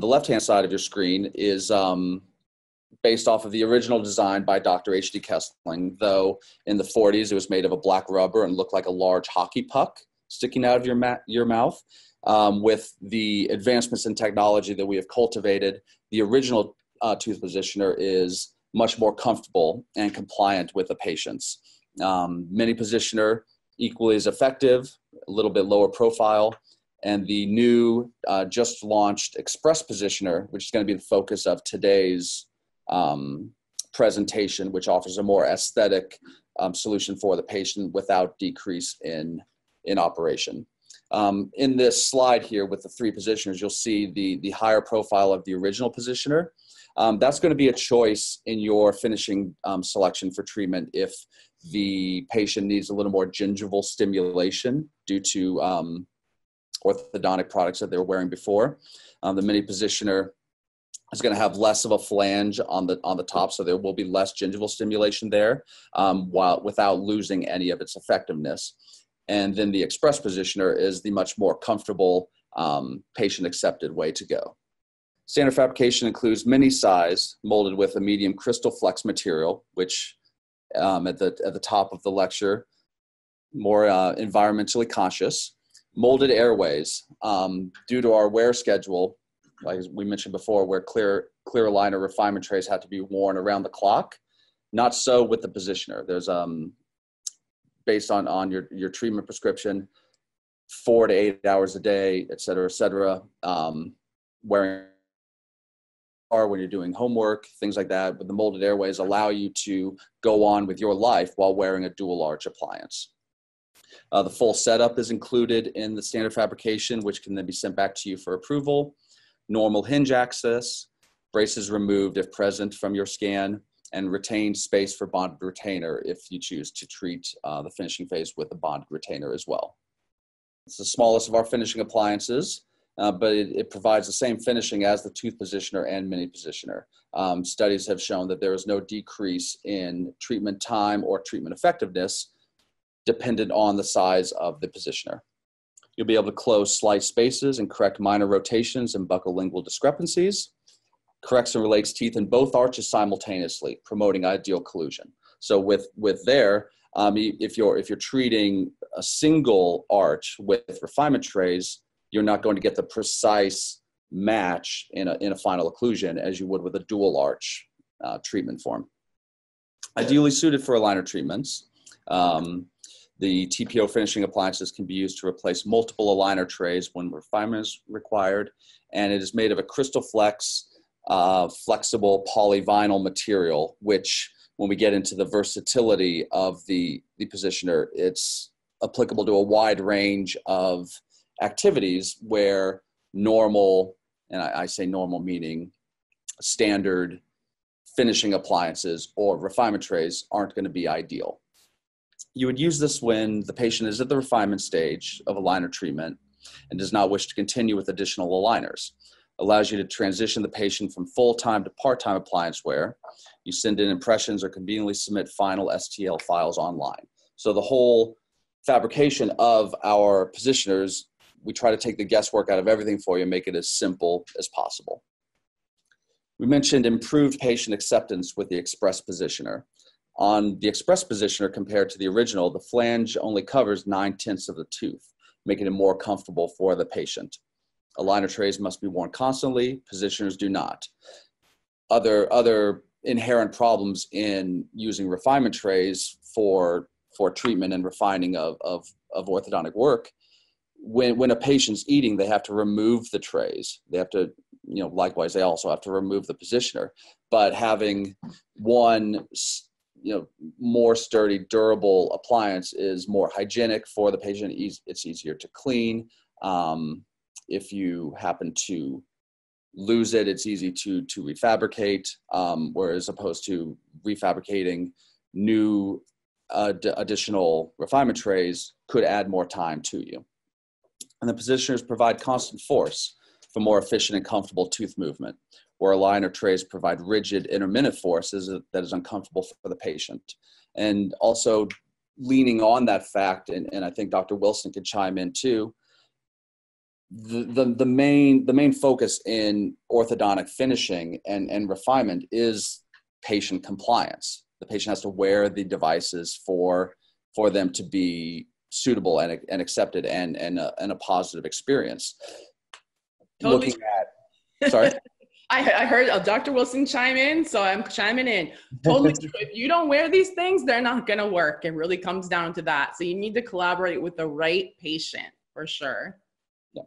The left-hand side of your screen is based off of the original design by Dr. H.D. Kesling, though in the 40s it was made of a black rubber and looked like a large hockey puck sticking out of your mouth. With the advancements in technology that we have cultivated, the original tooth positioner is much more comfortable and compliant with the patients. Mini positioner, equally as effective, a little bit lower profile, and the new just launched Express Positioner, which is going to be the focus of today's presentation, which offers a more aesthetic solution for the patient without decrease in operation. In this slide here with the three positioners, you'll see the higher profile of the original positioner. That's going to be a choice in your finishing selection for treatment if the patient needs a little more gingival stimulation due to orthodontic products that they were wearing before. The mini positioner is going to have less of a flange on the top, so there will be less gingival stimulation there without losing any of its effectiveness. And then the Express Positioner is the much more comfortable, patient-accepted way to go. Standard fabrication includes mini size molded with a medium Crystal Flex material, which at the top of the lecture, more environmentally conscious. Molded airways, due to our wear schedule, like we mentioned before, where clear aligner refinement trays have to be worn around the clock. Not so with the positioner. There's based on your treatment prescription, 4 to 8 hours a day, et cetera, wearing or when you're doing homework, things like that. But the molded airways allow you to go on with your life while wearing a dual arch appliance. The full setup is included in the standard fabrication, which can then be sent back to you for approval. Normal hinge access, braces removed if present from your scan, and retained space for bonded retainer if you choose to treat the finishing phase with a bonded retainer as well. It's the smallest of our finishing appliances, but it provides the same finishing as the tooth positioner and mini positioner. Studies have shown that there is no decrease in treatment time or treatment effectiveness dependent on the size of the positioner. You'll be able to close slight spaces and correct minor rotations and buccolingual discrepancies. Corrects and relates teeth in both arches simultaneously, promoting ideal collusion. So with there, if you're treating a single arch with refinement trays, you're not going to get the precise match in a final occlusion as you would with a dual arch treatment form. Ideally suited for aligner treatments, the TPO finishing appliances can be used to replace multiple aligner trays when refinement is required, and it is made of a Crystal Flex flexible polyvinyl material, which when we get into the versatility of the positioner, it's applicable to a wide range of activities where normal, and I say normal meaning standard finishing appliances or refinement trays, aren't going to be ideal. You would use this when the patient is at the refinement stage of aligner treatment and does not wish to continue with additional aligners. Allows you to transition the patient from full-time to part-time appliance wear. You send in impressions or conveniently submit final STL files online. So the whole fabrication of our positioners, we try to take the guesswork out of everything for you and make it as simple as possible. We mentioned improved patient acceptance with the Express Positioner. On the Express Positioner compared to the original, the flange only covers 9/10 of the tooth, making it more comfortable for the patient. Aligner trays must be worn constantly, positioners do not. Other inherent problems in using refinement trays for treatment and refining of orthodontic work, when a patient's eating, they have to remove the trays. They have to, likewise, they also have to remove the positioner. But having one, more sturdy, durable appliance is more hygienic for the patient. It's easier to clean. If you happen to lose it, it's easy to refabricate, whereas opposed to refabricating new additional refinement trays could add more time to you. And the positioners provide constant force for more efficient and comfortable tooth movement, where aligner trays provide rigid intermittent forces that is uncomfortable for the patient. And also leaning on that fact, and I think Dr. Wilson could chime in too, the main focus in orthodontic finishing and refinement is patient compliance. The patient has to wear the devices for them to be suitable and accepted and a positive experience. Totally. Looking at, sorry. I heard Dr. Wilson chime in, so I'm chiming in. Totally true. If you don't wear these things, they're not going to work. It really comes down to that. So you need to collaborate with the right patient for sure. Yeah.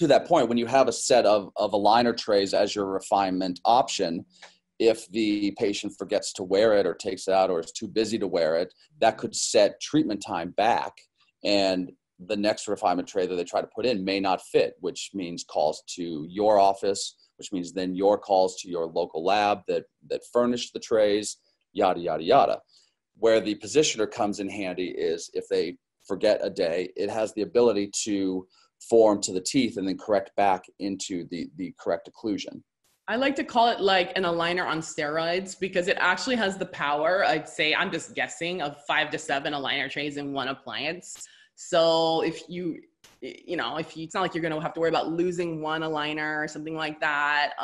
To that point, when you have a set of aligner trays as your refinement option, if the patient forgets to wear it or takes it out or is too busy to wear it, that could set treatment time back, and the next refinement tray that they try to put in may not fit, which means calls to your office, which means then your calls to your local lab that furnished the trays, yada, yada, yada. Where the positioner comes in handy is if they forget a day, it has the ability to form to the teeth and then correct back into the correct occlusion. I like to call it like an aligner on steroids, because it actually has the power, I'd say, I'm just guessing, of 5 to 7 aligner trays in one appliance. So if you it's not like you're going to have to worry about losing one aligner or something like that.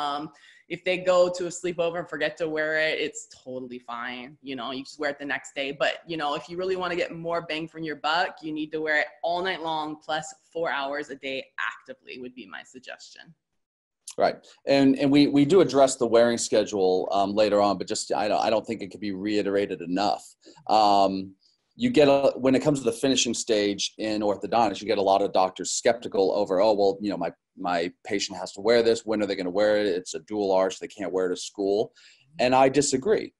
If they go to a sleepover and forget to wear it, it's totally fine. You know, you just wear it the next day. But, you know, if you really want to get more bang for your buck, you need to wear it all night long plus 4 hours a day actively would be my suggestion. Right. And we do address the wearing schedule later on, but just I don't think it could be reiterated enough. You get when it comes to the finishing stage in orthodontics, you get a lot of doctors skeptical over, oh, well, you know, my patient has to wear this. When are they going to wear it? It's a dual arch. They can't wear it to school. And I disagree.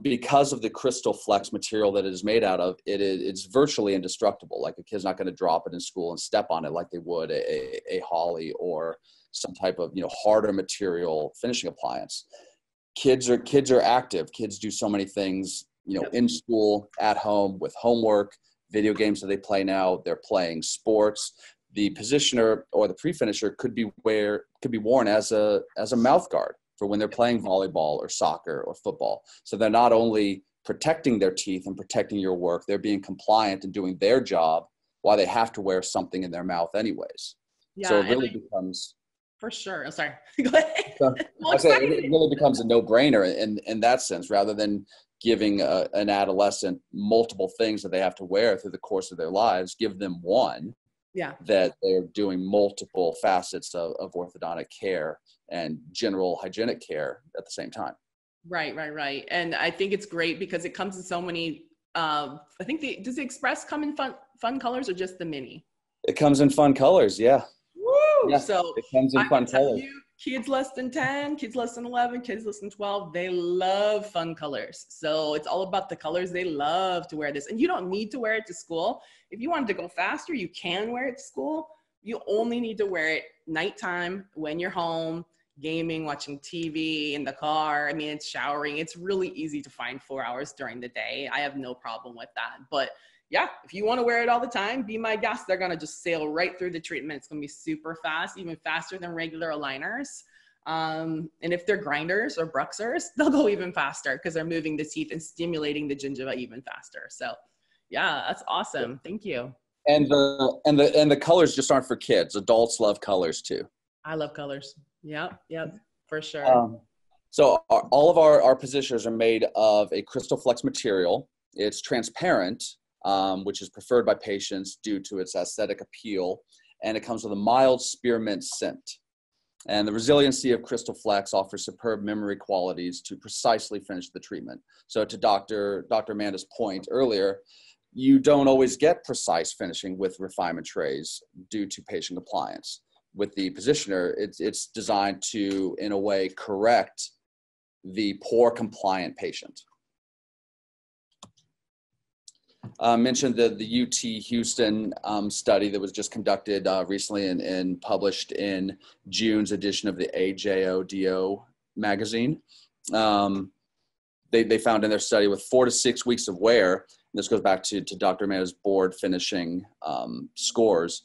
Because of the Crystal Flex material that it is made out of, it's virtually indestructible. Like, a kid's not going to drop it in school and step on it like they would a Hawley or some type of, you know, harder material finishing appliance. Kids are active. Kids do so many things, you know, yep, in school, at home, with homework, video games that they play now. They're playing sports. The positioner or the pre-finisher could be worn as a mouth guard for when they're playing volleyball or soccer or football. So they're not only protecting their teeth and protecting your work, they're being compliant and doing their job while they have to wear something in their mouth anyways. Yeah, so it really becomes... For sure. I'm sorry. Go ahead. It really becomes a no-brainer in that sense, rather than giving an adolescent multiple things that they have to wear through the course of their lives. Give them one, yeah, that they're doing multiple facets of orthodontic care and general hygienic care at the same time. Right. And I think it's great because it comes in so many, I think does the Express come in fun colors or just the mini? It comes in fun colors. Yeah. Yeah, so it comes in fun colors. Kids less than 10, kids less than 11, kids less than 12, they love fun colors. So it's all about the colors. They love to wear this. And you don't need to wear it to school. If you wanted to go faster, you can wear it to school. You only need to wear it nighttime when you're home, gaming, watching TV, in the car. I mean, it's showering. It's really easy to find 4 hours during the day. I have no problem with that. But yeah, if you want to wear it all the time, be my guest. They're going to just sail right through the treatment. It's going to be super fast, even faster than regular aligners. And if they're grinders or bruxers, they'll go even faster because they're moving the teeth and stimulating the gingiva even faster. So yeah, that's awesome. Thank you. And the colors just aren't for kids. Adults love colors too. I love colors. Yep, for sure. So all of our positioners are made of a Crystal Flex material. It's transparent, which is preferred by patients due to its aesthetic appeal, and it comes with a mild spearmint scent. And the resiliency of Crystal Flex offers superb memory qualities to precisely finish the treatment. So to Dr. Amanda's point earlier, you don't always get precise finishing with refinement trays due to patient compliance. With the positioner, it's designed to, in a way, correct the poor compliant patient. Mentioned the UT Houston study that was just conducted recently and published in June's edition of the AJODO magazine. They found in their study with 4 to 6 weeks of wear, and this goes back to Dr. Amanda's board finishing scores,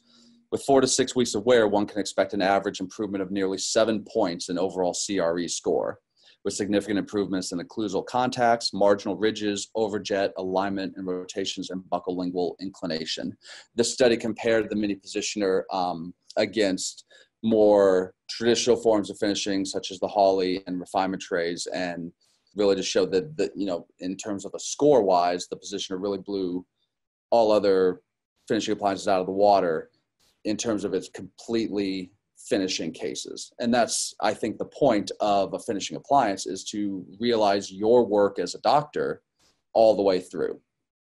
with 4 to 6 weeks of wear, one can expect an average improvement of nearly 7 points in overall CRE score, with significant improvements in occlusal contacts, marginal ridges, overjet, alignment and rotations, and buccolingual inclination. This study compared the mini positioner against more traditional forms of finishing, such as the Hawley and refinement trays, and really just showed that, you know, in terms of a score wise, the Positioner really blew all other finishing appliances out of the water in terms of its completely finishing cases. And that's, I think, the point of a finishing appliance, is to realize your work as a doctor all the way through.